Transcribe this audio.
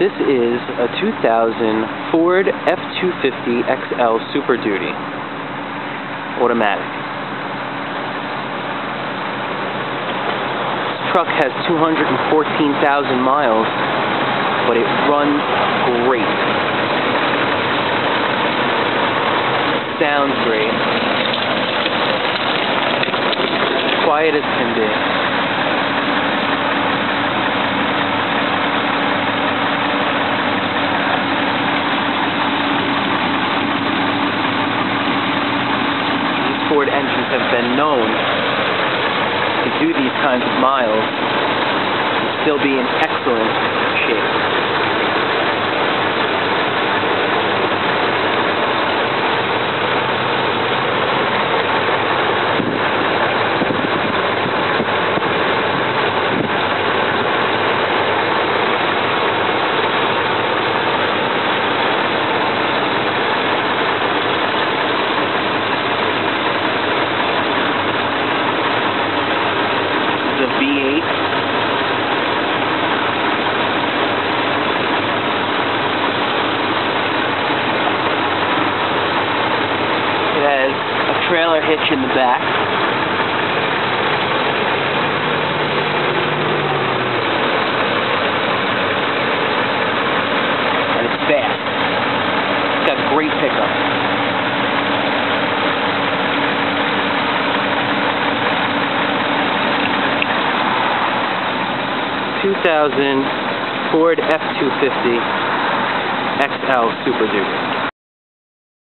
This is a 2000 Ford F-250 XL Super Duty, automatic. This truck has 214,000 miles, but it runs great. Sounds great. Quiet as can be. These Ford engines have been known to do these kinds of miles and still be in excellent shape. Trailer hitch in the back. And it's fast. It's got great pickup. $2000 Ford F-250 XL Super Duty.